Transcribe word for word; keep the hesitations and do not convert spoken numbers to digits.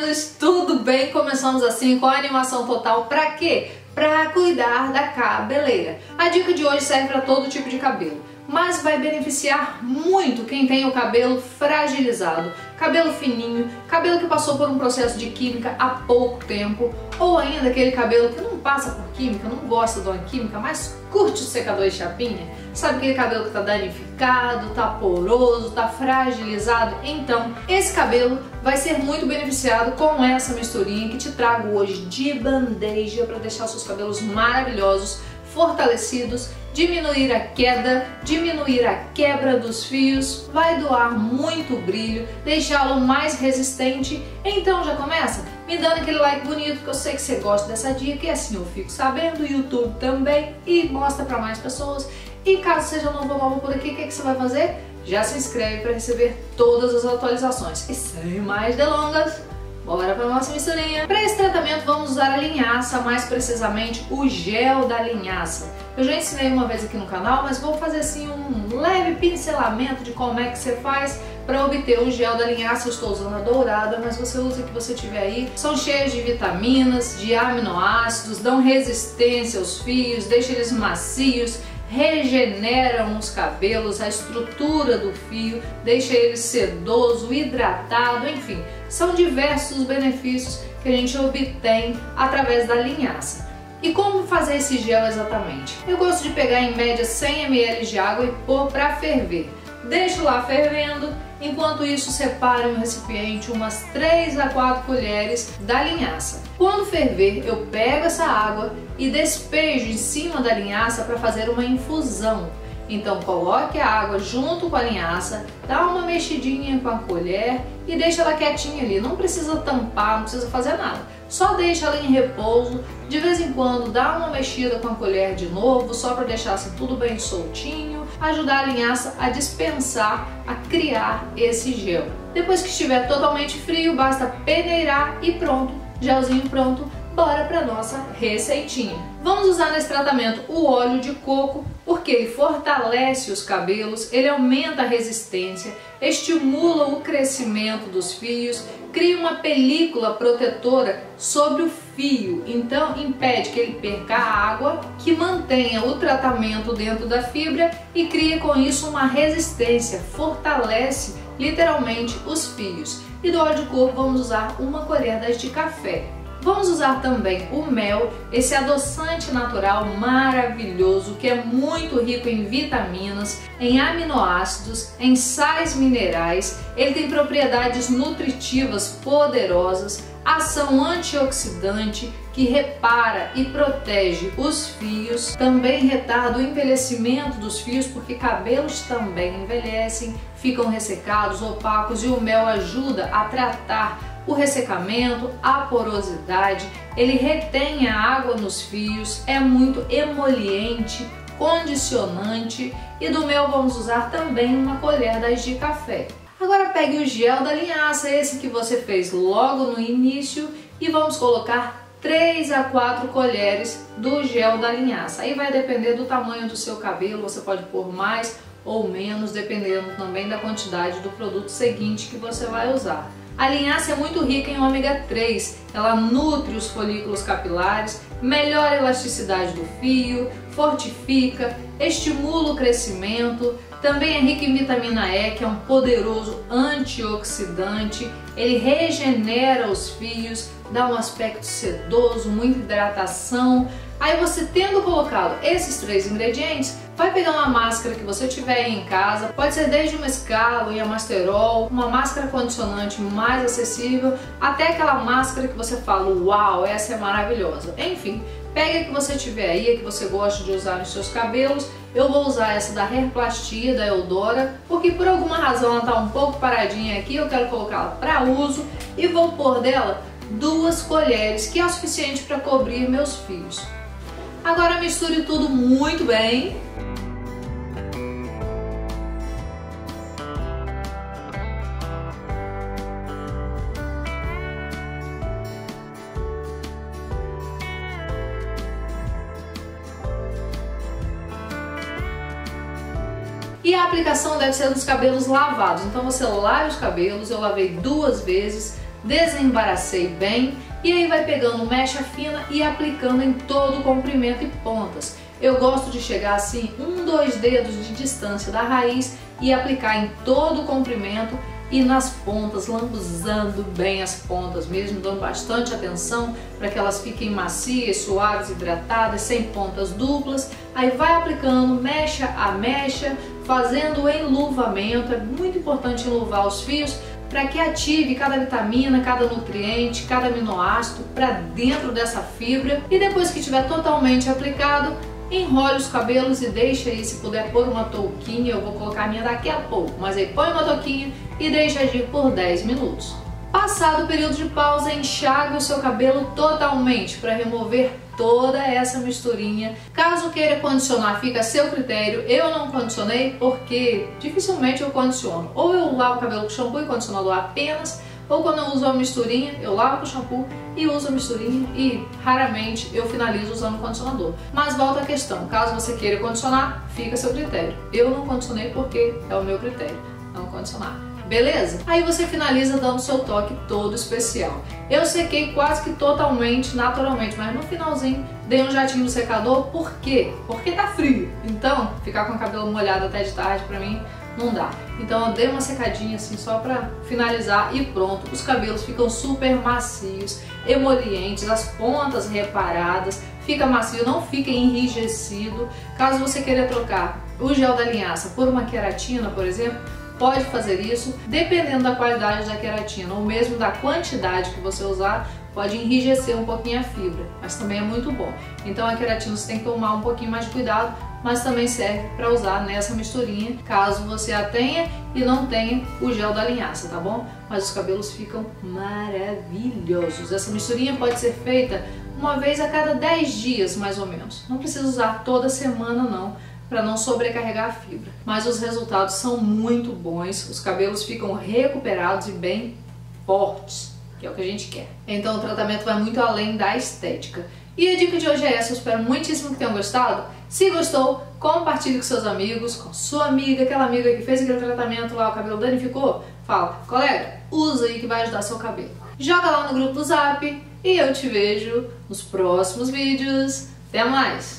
meninos, tudo bem? Começamos assim com a animação total. Pra quê? Pra cuidar da cabeleira. A dica de hoje serve pra todo tipo de cabelo, mas vai beneficiar muito quem tem o cabelo fragilizado, cabelo fininho, cabelo que passou por um processo de química há pouco tempo, ou ainda aquele cabelo que não passa por química, não gosta de uma química, mas curte o secador de chapinha. Sabe aquele cabelo que tá danificado, tá poroso, tá fragilizado? Então, esse cabelo vai ser muito beneficiado com essa misturinha que te trago hoje de bandeja para deixar seus cabelos maravilhosos, fortalecidos, diminuir a queda, diminuir a quebra dos fios, vai doar muito brilho, deixá-lo mais resistente. Então já começa me dando aquele like bonito, que eu sei que você gosta dessa dica e assim eu fico sabendo, o YouTube também, e mostra para mais pessoas. E caso seja novo ou nova por aqui, o que, é que você vai fazer? Já se inscreve para receber todas as atualizações. E sem mais delongas, bora para a nossa misturinha. Para esse tratamento vamos usar a linhaça, mais precisamente o gel da linhaça. Eu já ensinei uma vez aqui no canal, mas vou fazer assim um leve pincelamento de como é que você faz para obter o gel da linhaça. Eu estou usando a dourada, mas você usa o que você tiver aí. São cheios de vitaminas, de aminoácidos, dão resistência aos fios, deixam eles macios, regeneram os cabelos, a estrutura do fio, deixa ele sedoso, hidratado, enfim. São diversos os benefícios que a gente obtém através da linhaça. E como fazer esse gel exatamente? Eu gosto de pegar em média cem mililitros de água e pôr para ferver. Deixo lá fervendo, enquanto isso separo em um recipiente umas três a quatro colheres da linhaça. Quando ferver, eu pego essa água e despejo em cima da linhaça para fazer uma infusão. Então coloque a água junto com a linhaça, dá uma mexidinha com a colher e deixa ela quietinha ali. Não precisa tampar, não precisa fazer nada. Só deixa ela em repouso. De vez em quando dá uma mexida com a colher de novo, só para deixar assim tudo bem soltinho, ajudar a linhaça a dispensar, a criar esse gel. Depois que estiver totalmente frio, basta peneirar e pronto, gelzinho pronto. Bora para nossa receitinha. Vamos usar nesse tratamento o óleo de coco, porque ele fortalece os cabelos, ele aumenta a resistência, estimula o crescimento dos fios, cria uma película protetora sobre o fio, então impede que ele perca a água, que mantenha o tratamento dentro da fibra e cria com isso uma resistência, fortalece literalmente os fios. E do óleo de coco vamos usar uma colher de café. Vamos usar também o mel, esse adoçante natural maravilhoso que é muito rico em vitaminas, em aminoácidos, em sais minerais. Ele tem propriedades nutritivas poderosas, ação antioxidante que repara e protege os fios, também retarda o envelhecimento dos fios, porque cabelos também envelhecem, ficam ressecados, opacos, e o mel ajuda a tratar o ressecamento, a porosidade, ele retém a água nos fios, é muito emoliente, condicionante. E do mel vamos usar também uma colher de café. Agora pegue o gel da linhaça, esse que você fez logo no início, e vamos colocar três a quatro colheres do gel da linhaça. Aí vai depender do tamanho do seu cabelo, você pode pôr mais ou menos, dependendo também da quantidade do produto seguinte que você vai usar. A linhaça é muito rica em ômega três, ela nutre os folículos capilares, melhora a elasticidade do fio, fortifica, estimula o crescimento, também é rica em vitamina E, que é um poderoso antioxidante, ele regenera os fios, dá um aspecto sedoso, muita hidratação. Aí você, tendo colocado esses três ingredientes, vai pegar uma máscara que você tiver aí em casa, pode ser desde uma escala e a Masterol, uma máscara condicionante mais acessível, até aquela máscara que você fala, uau, essa é maravilhosa. Enfim, pega a que você tiver aí, a que você gosta de usar nos seus cabelos. Eu vou usar essa da Hairplastia, da Eudora, porque por alguma razão ela tá um pouco paradinha aqui, eu quero colocá-la para uso, e vou pôr dela duas colheres, que é o suficiente para cobrir meus fios. Agora misture tudo muito bem. E a aplicação deve ser nos cabelos lavados, então você lave os cabelos, eu lavei duas vezes. desembaracei bem e aí vai pegando mecha fina e aplicando em todo o comprimento e pontas. Eu gosto de chegar assim um, dois dedos de distância da raiz e aplicar em todo o comprimento e nas pontas, lambuzando bem as pontas mesmo, dando bastante atenção para que elas fiquem macias, suaves, hidratadas, sem pontas duplas. Aí vai aplicando mecha a mecha, fazendo o enluvamento. É muito importante enluvar os fios para que ative cada vitamina, cada nutriente, cada aminoácido para dentro dessa fibra. E depois que estiver totalmente aplicado, enrole os cabelos e deixa aí, se puder pôr uma touquinha, eu vou colocar a minha daqui a pouco, mas aí põe uma touquinha e deixa agir por dez minutos. Passado o período de pausa, enxague o seu cabelo totalmente para remover toda essa misturinha. Caso queira condicionar, fica a seu critério. Eu não condicionei porque dificilmente eu condiciono. Ou eu lavo o cabelo com shampoo e condicionador apenas, ou quando eu uso a misturinha, eu lavo com shampoo e uso a misturinha e raramente eu finalizo usando o condicionador. Mas volta à questão, caso você queira condicionar, fica a seu critério. Eu não condicionei porque é o meu critério, não condicionar. Beleza? Aí você finaliza dando seu toque todo especial. Eu sequei quase que totalmente, naturalmente, mas no finalzinho dei um jatinho no secador. Por quê? Porque tá frio. Então, ficar com o cabelo molhado até de tarde pra mim não dá. Então eu dei uma secadinha assim só pra finalizar e pronto. Os cabelos ficam super macios, emolientes, as pontas reparadas, fica macio, não fica enrijecido. Caso você queira trocar o gel da linhaça por uma queratina, por exemplo, pode fazer isso. Dependendo da qualidade da queratina ou mesmo da quantidade que você usar, pode enrijecer um pouquinho a fibra, mas também é muito bom. Então a queratina você tem que tomar um pouquinho mais de cuidado, mas também serve para usar nessa misturinha, caso você a tenha e não tenha o gel da linhaça, tá bom? Mas os cabelos ficam maravilhosos. Essa misturinha pode ser feita uma vez a cada dez dias, mais ou menos. Não precisa usar toda semana, não, para não sobrecarregar a fibra. Mas os resultados são muito bons, os cabelos ficam recuperados e bem fortes, que é o que a gente quer. Então o tratamento vai muito além da estética. E a dica de hoje é essa, eu espero muitíssimo que tenham gostado. Se gostou, compartilhe com seus amigos, com sua amiga, aquela amiga que fez aquele tratamento lá, o cabelo danificou, fala, colega, usa aí que vai ajudar seu cabelo. Joga lá no grupo do Zap e eu te vejo nos próximos vídeos. Até mais!